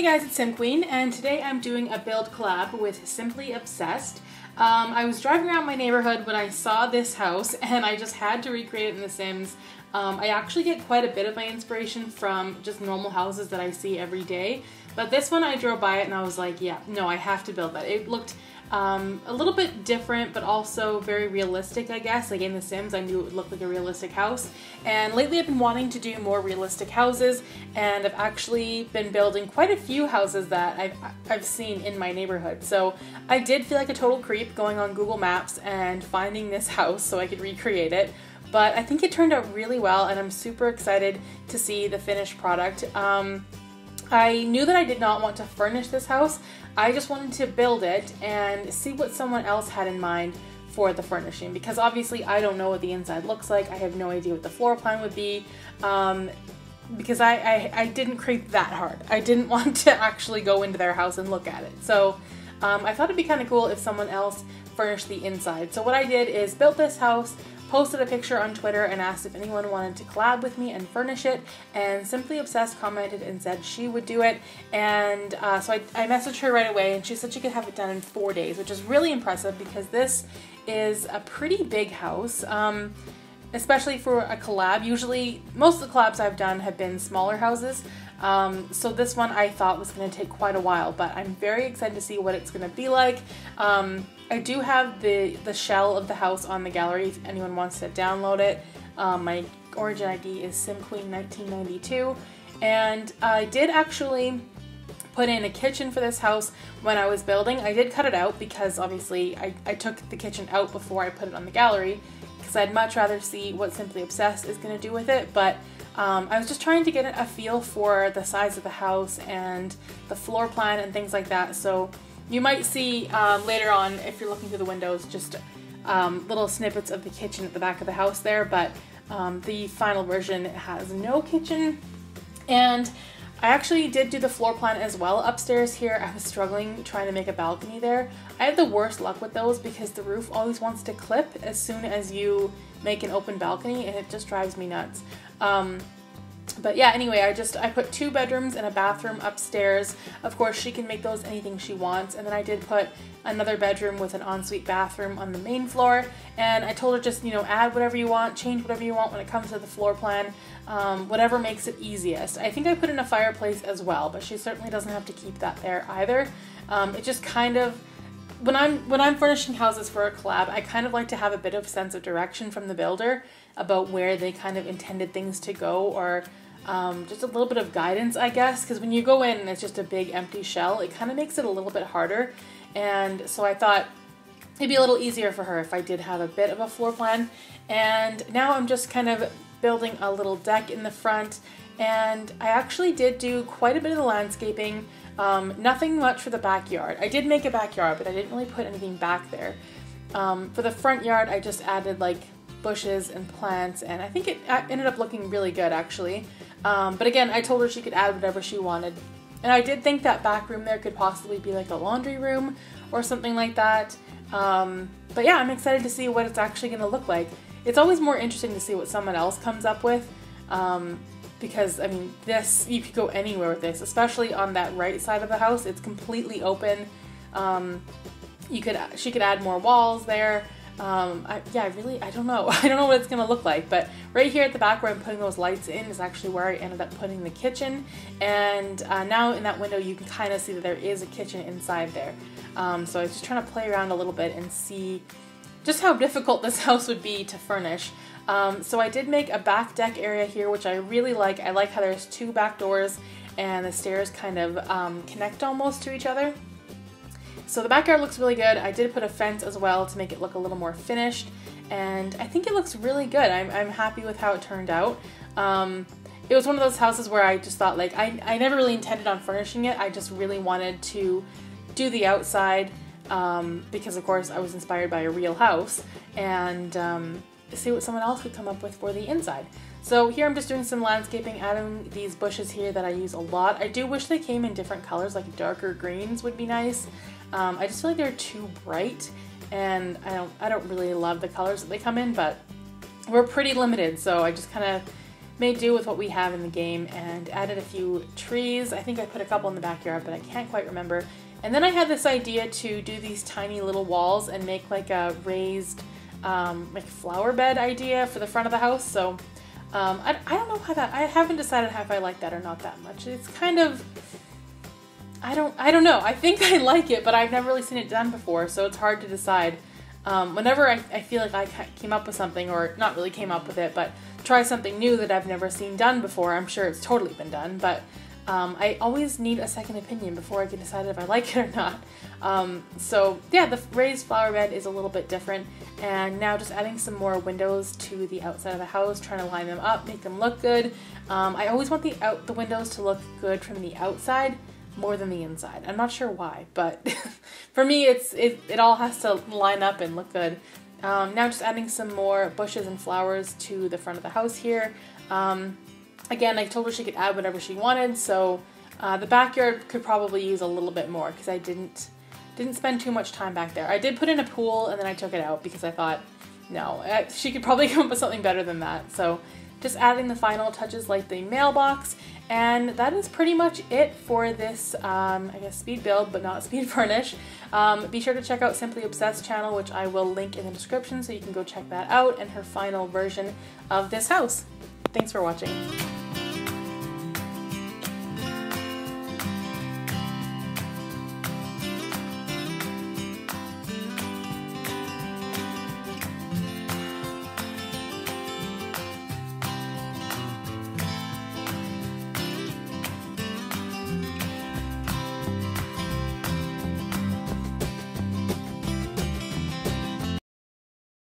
Hey guys, it's SimQueen, and today I'm doing a build collab with Simply Obsessed. I was driving around my neighborhood when I saw this house, and I just had to recreate it in The Sims. I actually get quite a bit of my inspiration from just normal houses that I see every day, but this one I drove by it and I was like, yeah, no, I have to build that. It looked a little bit different, but also very realistic, I guess. Like in The Sims, I knew it would look like a realistic house. And lately I've been wanting to do more realistic houses, and I've actually been building quite a few houses that I've seen in my neighborhood. So I did feel like a total creep going on Google Maps and finding this house so I could recreate it. But I think it turned out really well, and I'm super excited to see the finished product. I knew that I did not want to furnish this house. I just wanted to build it and see what someone else had in mind for the furnishing, because obviously I don't know what the inside looks like. I have no idea what the floor plan would be, because I didn't creep that hard. I didn't want to actually go into their house and look at it. So I thought it'd be kind of cool if someone else furnished the inside. So what I did is built this house, posted a picture on Twitter and asked if anyone wanted to collab with me and furnish it, and Simply Obsessed commented and said she would do it, and so I messaged her right away, and she said she could have it done in 4 days, which is really impressive because this is a pretty big house, especially for a collab. Usually, most of the collabs I've done have been smaller houses, so this one I thought was going to take quite a while, but I'm very excited to see what it's going to be like. I do have the shell of the house on the gallery if anyone wants to download it. My origin ID is SimQueen1992, and I did actually put in a kitchen for this house when I was building. I did cut it out because obviously I took the kitchen out before I put it on the gallery, because I'd much rather see what Simply Obsessed is going to do with it, but I was just trying to get a feel for the size of the house and the floor plan and things like that. So you might see later on, if you're looking through the windows, just little snippets of the kitchen at the back of the house there, but the final version has no kitchen. And I actually did do the floor plan as well upstairs here. I was struggling trying to make a balcony there. I had the worst luck with those because the roof always wants to clip as soon as you make an open balcony, and it just drives me nuts. But yeah, anyway, I put 2 bedrooms and a bathroom upstairs. Of course, she can make those anything she wants. And then I did put another bedroom with an ensuite bathroom on the main floor. And I told her just, you know, add whatever you want, change whatever you want when it comes to the floor plan, whatever makes it easiest. I think I put in a fireplace as well, but she certainly doesn't have to keep that there either. It just kind of, when I'm furnishing houses for a collab, I kind of like to have a bit of sense of direction from the builder about where they kind of intended things to go, or just a little bit of guidance, I guess, because when you go in and it's just a big empty shell, it kind of makes it a little bit harder. And so I thought it'd be a little easier for her if I did have a bit of a floor plan. And now I'm just kind of building a little deck in the front, and I actually did do quite a bit of the landscaping. Nothing much for the backyard. I did make a backyard, but I didn't really put anything back there. For the front yard, I just added like bushes and plants, and I think it ended up looking really good actually. But again, I told her she could add whatever she wanted. And I did think that back room there could possibly be like a laundry room or something like that. But yeah, I'm excited to see what it's actually going to look like. It's always more interesting to see what someone else comes up with, because I mean, this, you could go anywhere with this, especially on that right side of the house. It's completely open. She could add more walls there. Yeah, I don't know. I don't know what it's going to look like, but right here at the back where I'm putting those lights in is actually where I ended up putting the kitchen, and now in that window you can kind of see that there is a kitchen inside there. So I was just trying to play around a little bit and see just how difficult this house would be to furnish. So I did make a back deck area here, which I really like. I like how there's 2 back doors and the stairs kind of connect almost to each other. So the backyard looks really good. I did put a fence as well to make it look a little more finished, and I think it looks really good. I'm happy with how it turned out. It was one of those houses where I just thought, like, I never really intended on furnishing it. I just really wanted to do the outside, because of course I was inspired by a real house, and see what someone else could come up with for the inside. So here I'm just doing some landscaping, adding these bushes here that I use a lot. I do wish they came in different colors, like darker greens would be nice. I just feel like they're too bright, and I don't really love the colors that they come in, but we're pretty limited, so I just kind of made do with what we have in the game and added a few trees. I think I put a couple in the backyard, but I can't quite remember. And then I had this idea to do these tiny little walls and make like a raised like flower bed idea for the front of the house. So I don't know how that, I haven't decided if I like that or not that much. It's kind of, I don't know. I think I like it, but I've never really seen it done before, so it's hard to decide. Whenever I feel like I came up with something, or not really came up with it, but try something new that I've never seen done before, I'm sure it's totally been done, but I always need a second opinion before I can decide if I like it or not. So yeah, the raised flower bed is a little bit different, and now just adding some more windows to the outside of the house, trying to line them up, make them look good. I always want the windows to look good from the outside more than the inside. I'm not sure why, but for me it all has to line up and look good. Now just adding some more bushes and flowers to the front of the house here. Again, I told her she could add whatever she wanted, so the backyard could probably use a little bit more because I didn't spend too much time back there. I did put in a pool and then I took it out because I thought, no, she could probably come up with something better than that. So just adding the final touches like the mailbox, and that is pretty much it for this, I guess, speed build, but not speed furnish. Be sure to check out Simply Obsessed channel, which I will link in the description, so you can go check that out, and her final version of this house. Thanks for watching.